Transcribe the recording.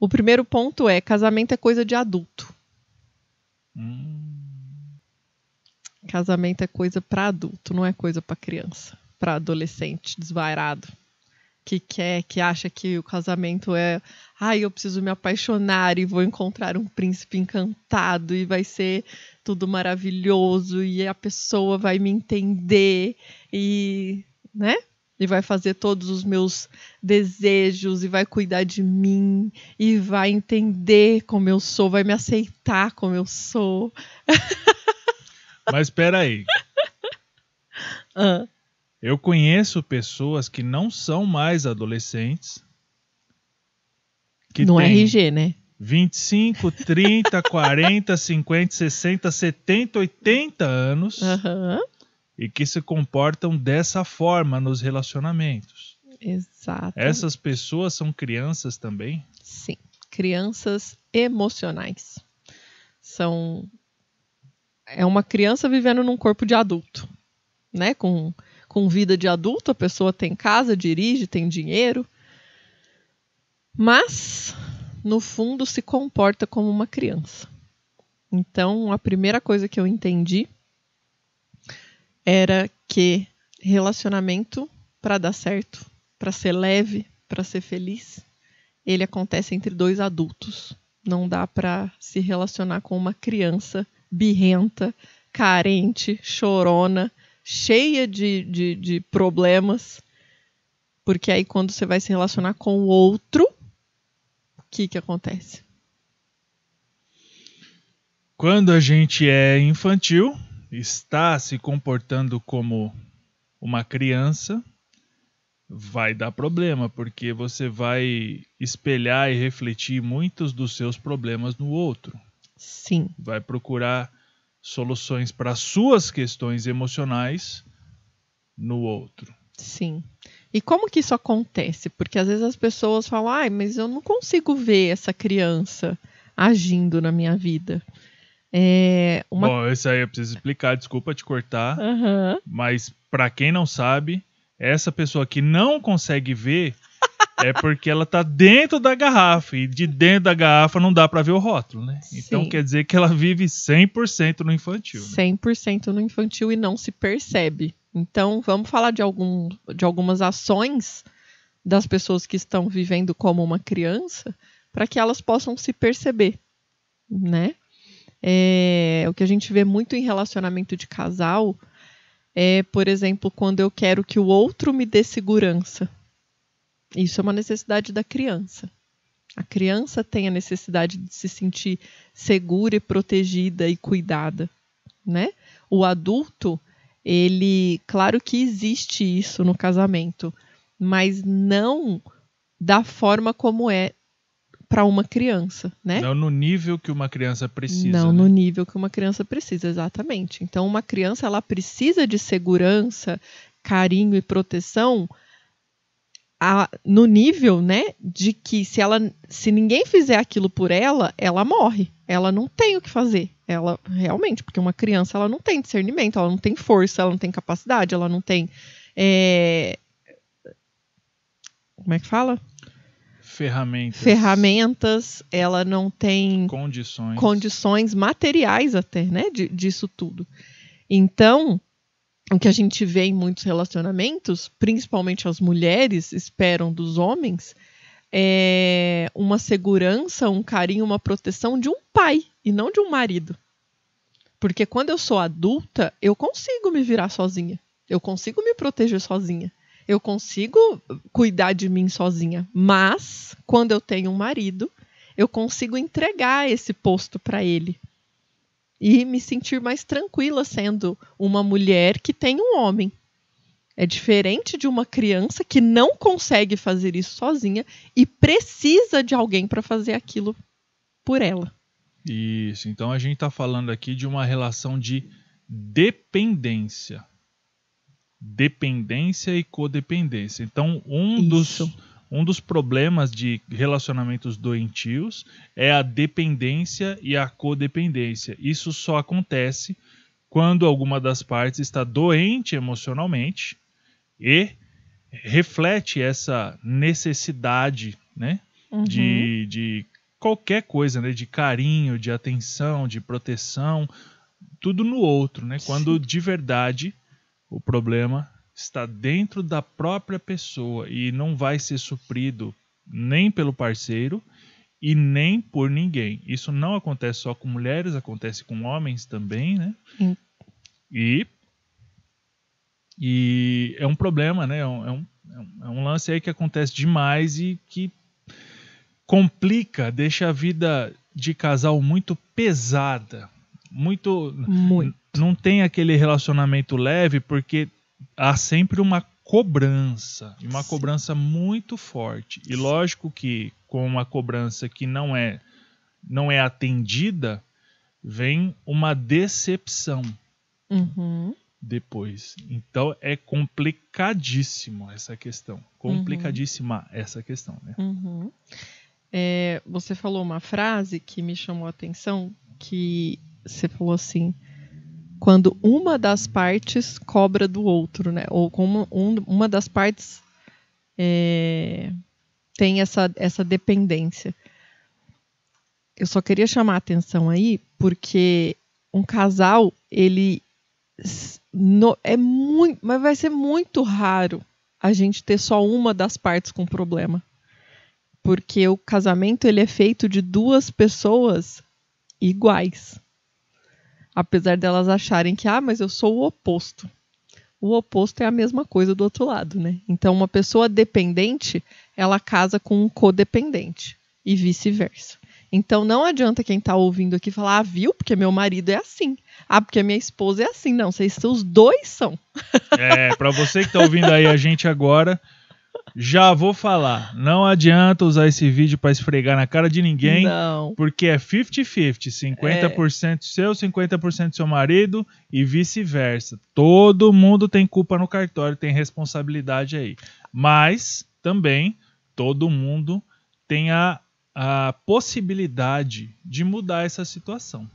O primeiro ponto é: casamento é coisa de adulto. Casamento é coisa para adulto, não é coisa para criança, para adolescente desvairado, que quer, que acha que o casamento é, ai, eu preciso me apaixonar e vou encontrar um príncipe encantado e vai ser tudo maravilhoso e a pessoa vai me entender e, né? E vai fazer todos os meus desejos e vai cuidar de mim e vai entender como eu sou, vai me aceitar como eu sou. Mas peraí. Eu conheço pessoas que não são mais adolescentes. Que não é RG, né? 25, 30, 40, 50, 60, 70, 80 anos. E que se comportam dessa forma nos relacionamentos. Exato. Essas pessoas são crianças também? Sim, crianças emocionais. É uma criança vivendo num corpo de adulto, né? Com vida de adulto, a pessoa tem casa, dirige, tem dinheiro, mas, no fundo, se comporta como uma criança. Então, a primeira coisa que eu entendi era que relacionamento, para dar certo, para ser leve, para ser feliz, ele acontece entre dois adultos. Não dá para se relacionar com uma criança birrenta, carente, chorona, cheia de problemas, porque aí quando você vai se relacionar com o outro, o que acontece? Quando a gente é infantil, está se comportando como uma criança, vai dar problema, porque você vai espelhar e refletir muitos dos seus problemas no outro. Sim. Vai procurar soluções para suas questões emocionais no outro. Sim. E como que isso acontece? Porque às vezes as pessoas falam, ai, mas eu não consigo ver essa criança agindo na minha vida. Bom, isso aí eu preciso explicar, desculpa te cortar, mas para quem não sabe, essa pessoa que não consegue ver é porque ela tá dentro da garrafa e de dentro da garrafa não dá para ver o rótulo, né? Sim. Então quer dizer que ela vive 100% no infantil, né? 100% no infantil e não se percebe. Então vamos falar de algumas ações das pessoas que estão vivendo como uma criança para que elas possam se perceber, né? O que a gente vê muito em relacionamento de casal é, por exemplo, quando eu quero que o outro me dê segurança. Isso é uma necessidade da criança. A criança tem a necessidade de se sentir segura e protegida e cuidada, né? O adulto, ele, claro que existe isso no casamento, mas não da forma como é para uma criança, né? Não no nível que uma criança precisa. Não, né? No nível que uma criança precisa, exatamente. Então, uma criança, ela precisa de segurança, carinho e proteção no nível, né, de que se ninguém fizer aquilo por ela, ela morre. Ela não tem o que fazer. Ela realmente, porque uma criança, ela não tem discernimento, ela não tem força, ela não tem capacidade, ela não tem... Como é que fala? Ferramentas, ela não tem condições materiais até, né, disso tudo. Então, o que a gente vê em muitos relacionamentos, principalmente as mulheres esperam dos homens, é uma segurança, um carinho, uma proteção de um pai e não de um marido. Porque quando eu sou adulta, eu consigo me virar sozinha, eu consigo me proteger sozinha. Eu consigo cuidar de mim sozinha, mas quando eu tenho um marido, eu consigo entregar esse posto para ele e me sentir mais tranquila sendo uma mulher que tem um homem. É diferente de uma criança que não consegue fazer isso sozinha e precisa de alguém para fazer aquilo por ela. Isso, então a gente está falando aqui de uma relação de dependência. Dependência e codependência. Então, um dos problemas de relacionamentos doentios é a dependência e a codependência. Isso só acontece quando alguma das partes está doente emocionalmente e reflete essa necessidade, né, uhum. de qualquer coisa, né? De carinho, de atenção, de proteção, tudo no outro, né? Sim. Quando de verdade o problema está dentro da própria pessoa e não vai ser suprido nem pelo parceiro e nem por ninguém. Isso não acontece só com mulheres, acontece com homens também, né? Sim. E é um problema, né? É um lance aí que acontece demais e que complica, deixa a vida de casal muito pesada. Muito. Não tem aquele relacionamento leve, porque há sempre uma cobrança, e uma cobrança muito forte. E lógico que com uma cobrança que não é atendida, vem uma decepção. Uhum. Depois. Então é complicadíssimo essa questão. Complicadíssima essa questão, né? Uhum. Você falou uma frase que me chamou a atenção, que você falou assim, quando uma das partes cobra do outro, né? Ou como uma das partes tem essa dependência. Eu só queria chamar a atenção aí, porque um casal, ele... é muito, mas vai ser muito raro a gente ter só uma das partes com problema, porque o casamento ele é feito de duas pessoas iguais, apesar delas acharem que mas eu sou o oposto. O oposto é a mesma coisa do outro lado, né? Então uma pessoa dependente ela casa com um codependente e vice-versa. Então não adianta quem tá ouvindo aqui falar, viu? Porque meu marido é assim. Porque minha esposa é assim. Não, os dois são. Pra você que tá ouvindo aí a gente agora, já vou falar. Não adianta usar esse vídeo pra esfregar na cara de ninguém. Não. Porque é 50-50. 50% seu, 50% seu marido e vice-versa. Todo mundo tem culpa no cartório, tem responsabilidade aí. Mas também todo mundo tem a possibilidade de mudar essa situação.